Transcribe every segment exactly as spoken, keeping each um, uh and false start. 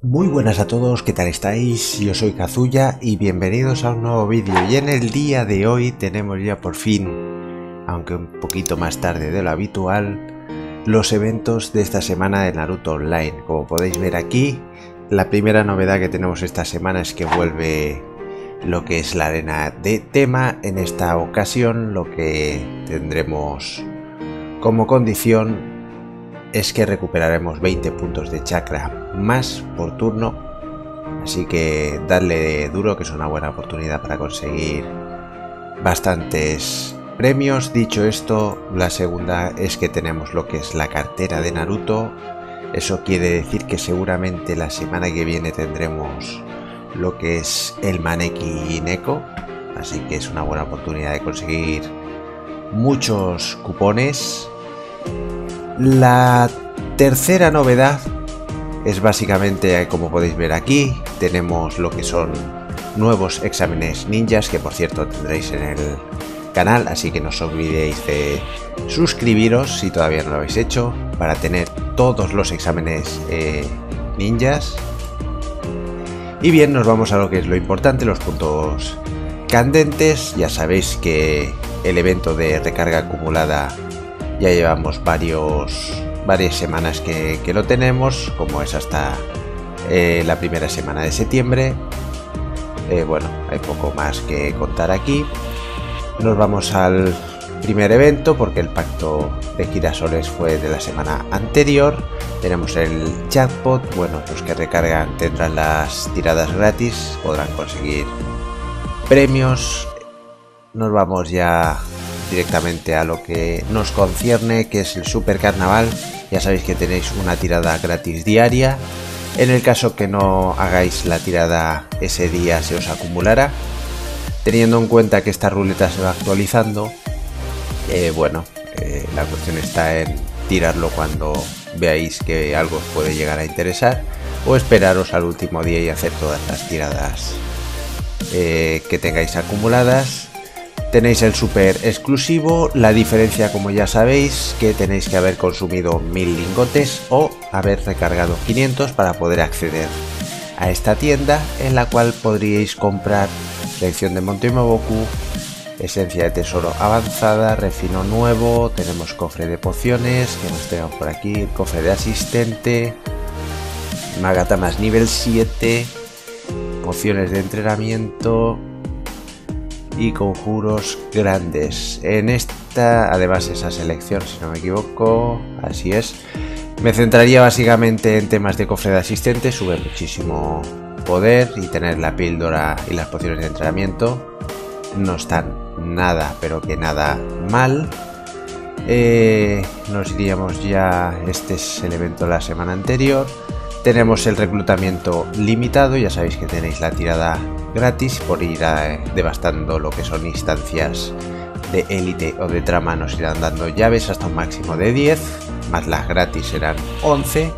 Muy buenas a todos, ¿qué tal estáis? Yo soy Kazuya y bienvenidos a un nuevo vídeo. Y en el día de hoy tenemos ya por fin, aunque un poquito más tarde de lo habitual, los eventos de esta semana de Naruto Online. Como podéis ver aquí, la primera novedad que tenemos esta semana es que vuelve lo que es la arena de tema. En esta ocasión lo que tendremos como condición es que recuperaremos veinte puntos de chakra más por turno, así que darle duro, que es una buena oportunidad para conseguir bastantes premios. Dicho esto, la segunda es que tenemos lo que es la cartera de Naruto. Eso quiere decir que seguramente la semana que viene tendremos lo que es el maneki neko, así que es una buena oportunidad de conseguir muchos cupones. La tercera novedad es básicamente, como podéis ver aquí, tenemos lo que son nuevos exámenes ninjas, que por cierto tendréis en el canal, así que no os olvidéis de suscribiros si todavía no lo habéis hecho, para tener todos los exámenes eh, ninjas. Y bien, nos vamos a lo que es lo importante, los puntos candentes. Ya sabéis que el evento de recarga acumulada ya llevamos varios, varias semanas que, que lo tenemos, como es hasta eh, la primera semana de septiembre. Eh, bueno, hay poco más que contar aquí. Nos vamos al primer evento, porque el pacto de girasoles fue de la semana anterior. Tenemos el jackpot. Bueno, los que recargan tendrán las tiradas gratis, podrán conseguir premios. Nos vamos ya directamente a lo que nos concierne, que es el super carnaval. Ya sabéis que tenéis una tirada gratis diaria. En el caso que no hagáis la tirada ese día, se os acumulará. Teniendo en cuenta que esta ruleta se va actualizando, eh, bueno, eh, la cuestión está en tirarlo cuando veáis que algo os puede llegar a interesar, o esperaros al último día y hacer todas las tiradas eh, que tengáis acumuladas. Tenéis el super exclusivo. La diferencia, como ya sabéis, que tenéis que haber consumido mil lingotes o haber recargado quinientos para poder acceder a esta tienda, en la cual podríais comprar selección de Monte Myōboku, esencia de tesoro avanzada, refino nuevo. Tenemos cofre de pociones, que nos tengan por aquí, el cofre de asistente, Magatamas nivel siete, pociones de entrenamiento y conjuros grandes. En esta, además, esa selección, si no me equivoco, así es, me centraría básicamente en temas de cofre de asistente. Sube muchísimo poder, y tener la píldora y las pociones de entrenamiento no están nada, pero que nada mal. Eh, nos iríamos ya, este es el evento de la semana anterior. Tenemos el reclutamiento limitado. Ya sabéis que tenéis la tirada gratis por ir a, devastando lo que son instancias de élite o de trama. Nos irán dando llaves hasta un máximo de diez, más las gratis serán once,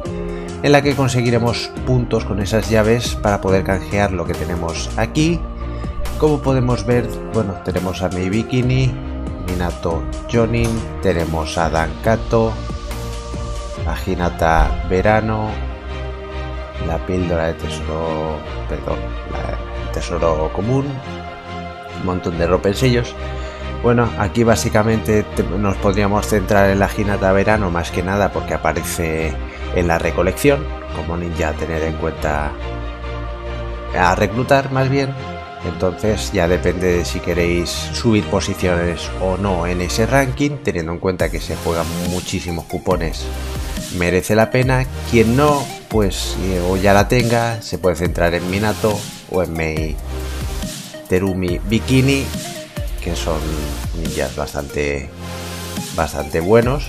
en la que conseguiremos puntos con esas llaves para poder canjear lo que tenemos aquí. Como podemos ver, bueno, tenemos a Mei Bikini, Minato Jonin, tenemos a Dan Kato, a Hinata Verano, la píldora de tesoro, perdón, la tesoro común, un montón de ropensillos. Bueno, aquí básicamente te, nos podríamos centrar en la Hinata Verano más que nada, porque aparece en la recolección como ninja a tener en cuenta, a reclutar más bien. Entonces ya depende de si queréis subir posiciones o no en ese ranking. Teniendo en cuenta que se juegan muchísimos cupones, merece la pena. Quien no, pues o ya la tenga, se puede centrar en Minato o en Mei Terumi Bikini, que son ninjas bastante, bastante buenos.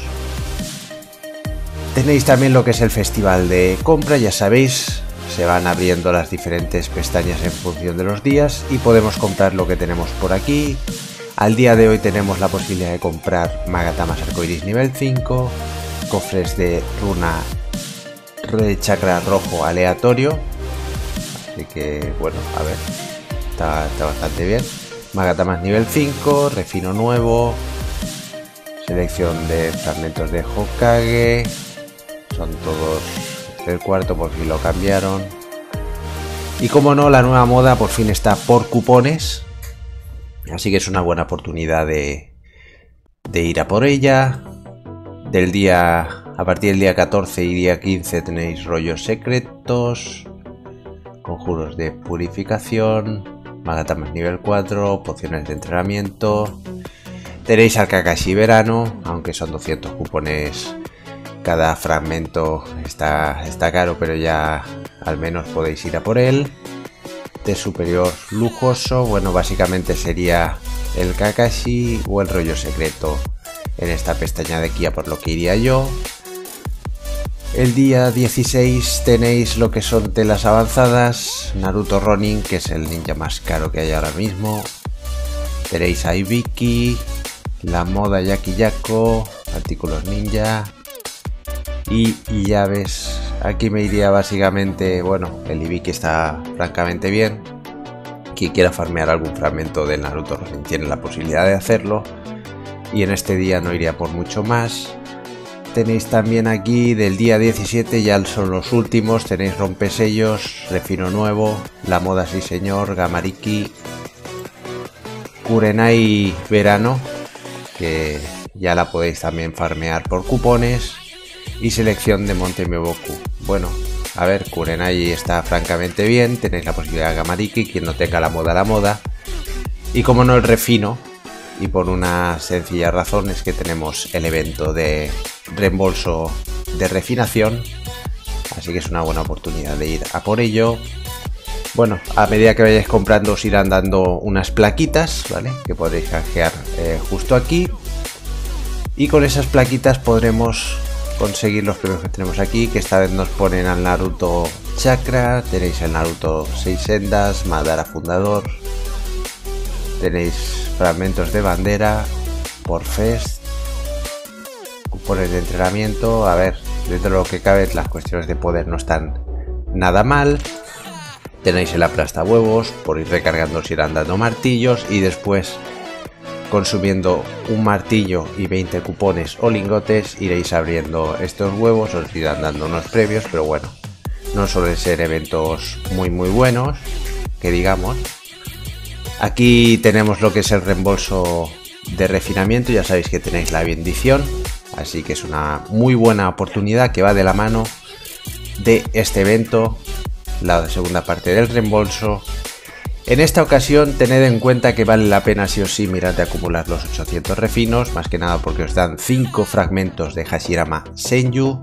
Tenéis también lo que es el festival de compra. Ya sabéis, se van abriendo las diferentes pestañas en función de los días y podemos comprar lo que tenemos por aquí. Al día de hoy tenemos la posibilidad de comprar Magatamas Arcoiris nivel cinco, cofres de runa de chakra rojo aleatorio, así que bueno, a ver, está, está bastante bien. Magatamas nivel cinco, refino nuevo, selección de fragmentos de Hokage, son todos del cuarto, por fin lo cambiaron. Y como no, la nueva moda por fin está por cupones, así que es una buena oportunidad de, de ir a por ella. Del día, a partir del día catorce y día quince tenéis rollos secretos, conjuros de purificación, Magatamas nivel cuatro, pociones de entrenamiento. Tenéis al Kakashi Verano, aunque son doscientos cupones cada fragmento, está, está caro, pero ya al menos podéis ir a por él. De superior lujoso, bueno, básicamente sería el Kakashi o el rollo secreto en esta pestaña de aquí, a por lo que iría yo. El día dieciséis tenéis lo que son telas avanzadas, Naruto Ronin, que es el ninja más caro que hay ahora mismo. Tenéis a Ibiki, la moda Yakiyako, artículos ninja y llaves. Aquí me iría básicamente, bueno, el Ibiki está francamente bien. Quien quiera farmear algún fragmento del Naruto Ronin tiene la posibilidad de hacerlo. Y en este día no iría por mucho más. Tenéis también aquí del día diecisiete, ya son los últimos, tenéis rompesellos, refino nuevo, la moda sí señor, Gamariki, Kurenai Verano, que ya la podéis también farmear por cupones, y selección de Monte Myōboku. Bueno, a ver, Kurenai está francamente bien, tenéis la posibilidad de Gamariki, quien no tenga la moda, la moda, y como no el refino. Y por una sencilla razón es que tenemos el evento de reembolso de refinación, así que es una buena oportunidad de ir a por ello. Bueno, a medida que vayáis comprando os irán dando unas plaquitas, ¿vale? Que podréis canjear eh, justo aquí. Y con esas plaquitas podremos conseguir los premios que tenemos aquí, que esta vez nos ponen al Naruto Chakra, tenéis el Naruto Seis Sendas, Madara Fundador. Tenéis fragmentos de bandera, por fest, cupones de entrenamiento. A ver, dentro de lo que cabe las cuestiones de poder no están nada mal. Tenéis el aplasta huevos, por ir recargando os irán dando martillos y después consumiendo un martillo y veinte cupones o lingotes iréis abriendo estos huevos, os irán dando unos premios, pero bueno, no suelen ser eventos muy muy buenos, que digamos. Aquí tenemos lo que es el reembolso de refinamiento, ya sabéis que tenéis la bendición, así que es una muy buena oportunidad que va de la mano de este evento, la segunda parte del reembolso. En esta ocasión tened en cuenta que vale la pena sí o sí mirar de acumular los ochocientos refinos, más que nada porque os dan cinco fragmentos de Hashirama Senju,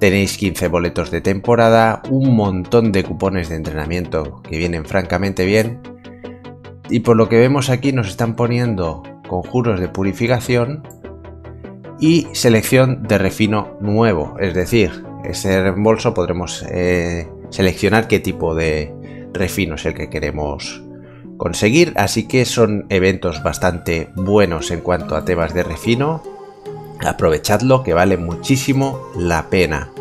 tenéis quince boletos de temporada, un montón de cupones de entrenamiento que vienen francamente bien. Y por lo que vemos aquí nos están poniendo conjuros de purificación y selección de refino nuevo. Es decir, ese reembolso podremos eh, seleccionar qué tipo de refino es el que queremos conseguir. Así que son eventos bastante buenos en cuanto a temas de refino. Aprovechadlo, que vale muchísimo la pena.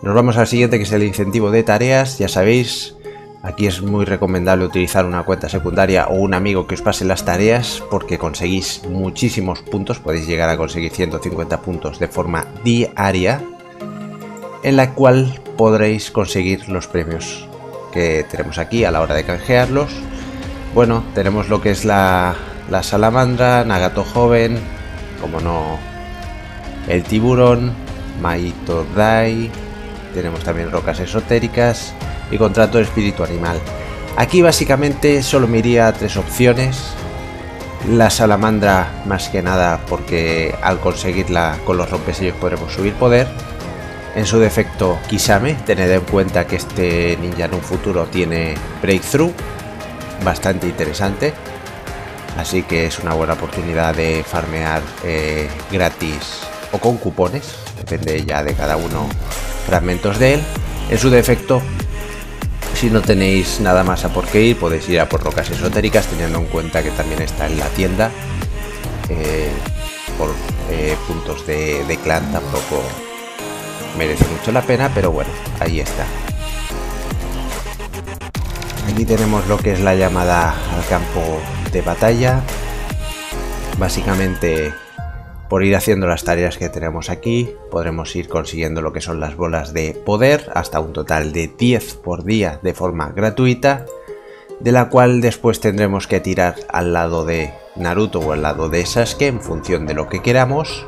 Nos vamos al siguiente, que es el incentivo de tareas. Ya sabéis, aquí es muy recomendable utilizar una cuenta secundaria o un amigo que os pase las tareas, porque conseguís muchísimos puntos, podéis llegar a conseguir ciento cincuenta puntos de forma diaria, en la cual podréis conseguir los premios que tenemos aquí a la hora de canjearlos. Bueno, tenemos lo que es la, la salamandra, Nagato Joven, como no, el tiburón, Maito Dai, tenemos también rocas esotéricas y contrato de espíritu animal. Aquí básicamente solo me iría a tres opciones. La salamandra más que nada porque al conseguirla con los rompesellos podremos subir poder. En su defecto Kisame, tened en cuenta que este ninja en un futuro tiene breakthrough, bastante interesante. Así que es una buena oportunidad de farmear eh, gratis o con cupones, depende ya de cada uno, fragmentos de él. En su defecto, si no tenéis nada más a por qué ir, podéis ir a por rocas esotéricas, teniendo en cuenta que también está en la tienda. Eh, por eh, puntos de, de clan tampoco merece mucho la pena, pero bueno, ahí está. Aquí tenemos lo que es la llamada al campo de batalla. Básicamente Por ir haciendo las tareas que tenemos aquí, podremos ir consiguiendo lo que son las bolas de poder, hasta un total de diez por día de forma gratuita, de la cual después tendremos que tirar al lado de Naruto o al lado de Sasuke en función de lo que queramos,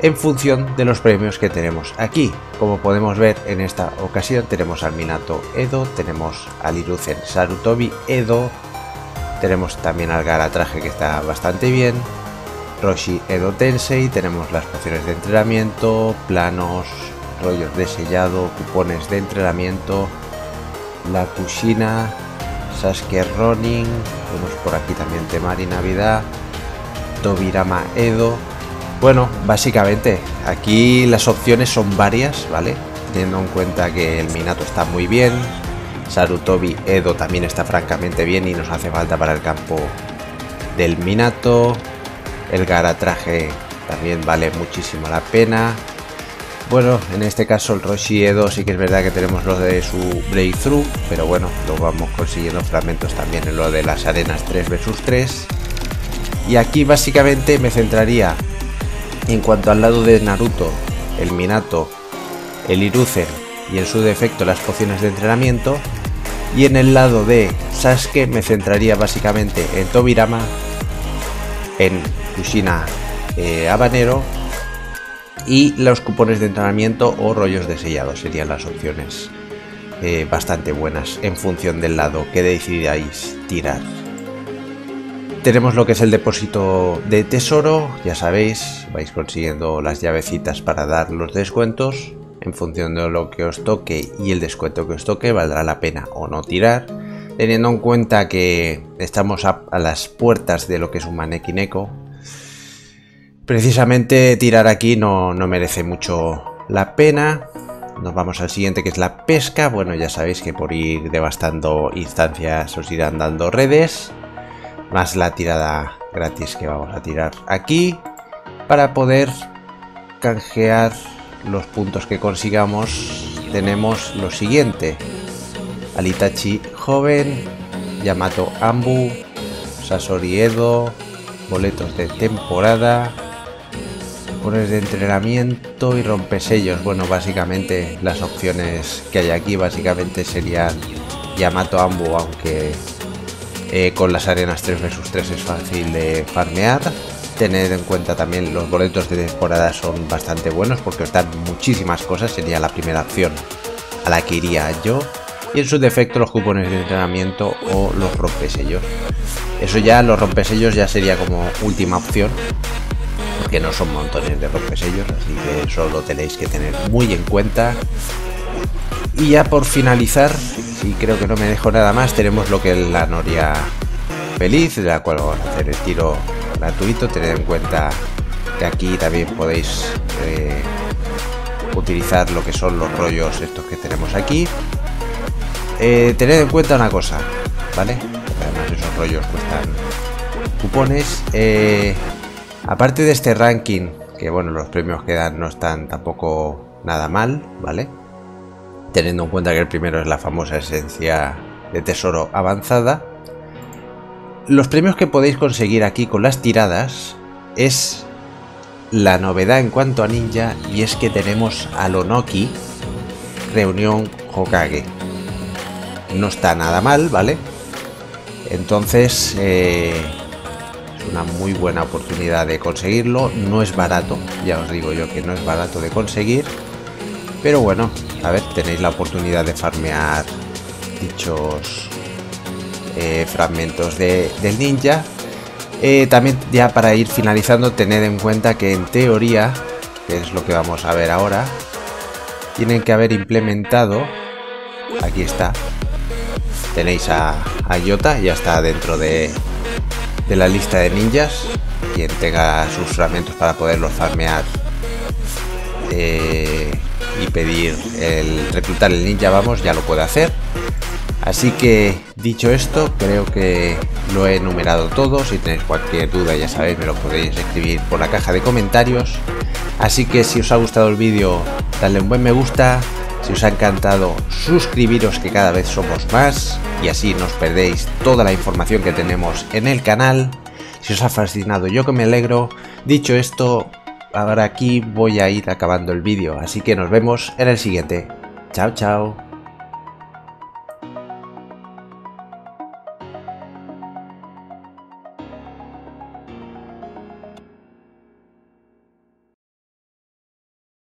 en función de los premios que tenemos aquí. Como podemos ver, en esta ocasión tenemos al Minato Edo, tenemos al Hiruzen Sarutobi Edo, tenemos también al Gaara Traje, que está bastante bien, Roshi Edo Tensei, tenemos las pociones de entrenamiento, planos, rollos de sellado, cupones de entrenamiento, la Kushina, Sasuke Ronin, tenemos por aquí también Temari Navidad, Tobirama Edo. Bueno, básicamente aquí las opciones son varias, ¿vale? Teniendo en cuenta que el Minato está muy bien, Sarutobi Edo también está francamente bien y nos hace falta para el campo del Minato. El Gaara Traje también vale muchísimo la pena. Bueno, en este caso el Roshi Edo sí que es verdad que tenemos lo de su breakthrough, pero bueno, lo vamos consiguiendo fragmentos también en lo de las arenas tres versus tres. Y aquí básicamente me centraría en cuanto al lado de Naruto, el Minato, el Hiruzen y en su defecto las pociones de entrenamiento. Y en el lado de Sasuke me centraría básicamente en Tobirama, en Kushina eh, Habanero, y los cupones de entrenamiento o rollos de sellado serían las opciones eh, bastante buenas en función del lado que decidáis tirar. Tenemos lo que es el depósito de tesoro, ya sabéis, vais consiguiendo las llavecitas para dar los descuentos. En función de lo que os toque y el descuento que os toque, valdrá la pena o no tirar. Teniendo en cuenta que estamos a, a las puertas de lo que es un maneki neko, precisamente tirar aquí no, no merece mucho la pena. Nos vamos al siguiente, que es la pesca. Bueno, ya sabéis que por ir devastando instancias os irán dando redes, más la tirada gratis que vamos a tirar aquí para poder canjear los puntos que consigamos. Tenemos lo siguiente: Alitachi Joven, Yamato Ambu, Sasori Edo, boletos de temporada, cupones de entrenamiento y rompesellos. Bueno, básicamente las opciones que hay aquí básicamente serían Yamato Ambu, aunque eh, con las arenas tres versus tres es fácil de farmear. Tened en cuenta también los boletos de temporada, son bastante buenos porque os dan muchísimas cosas, sería la primera opción a la que iría yo. Y en su defecto los cupones de entrenamiento o los rompesellos. Eso ya, los rompesellos ya sería como última opción, porque no son montones de rompesellos, así que eso lo tenéis que tener muy en cuenta. Y ya por finalizar, y creo que no me dejo nada más, tenemos lo que es la noria feliz, de la cual vamos a hacer el tiro gratuito. Tened en cuenta que aquí también podéis eh, utilizar lo que son los rollos estos que tenemos aquí. Eh, tened en cuenta una cosa, ¿vale? Además esos rollos cuestan cupones. Eh, aparte de este ranking, que bueno, los premios que dan no están tampoco nada mal, ¿vale? Teniendo en cuenta que el primero es la famosa esencia de tesoro avanzada. Los premios que podéis conseguir aquí con las tiradas es la novedad en cuanto a ninja, y es que tenemos a Onoki Reunión Hokage. No está nada mal, ¿vale? Entonces eh, es una muy buena oportunidad de conseguirlo. No es barato, ya os digo yo que no es barato de conseguir, pero bueno, a ver, tenéis la oportunidad de farmear dichos eh, fragmentos de, del ninja. Eh, también, ya para ir finalizando, tened en cuenta que en teoría, que es lo que vamos a ver ahora, tienen que haber implementado, aquí está, tenéis a, a Yota, ya está dentro de, de la lista de ninjas. Quien tenga sus fragmentos para poderlos farmear eh, y pedir el reclutar el ninja, vamos, ya lo puede hacer. Así que dicho esto, creo que lo he enumerado todo. Si tenéis cualquier duda, ya sabéis, me lo podéis escribir por la caja de comentarios. Así que si os ha gustado el vídeo, dadle un buen me gusta. Si os ha encantado, suscribiros, que cada vez somos más y así no os perdéis toda la información que tenemos en el canal. Si os ha fascinado, yo que me alegro. Dicho esto, ahora aquí voy a ir acabando el vídeo, así que nos vemos en el siguiente. Chao, chao.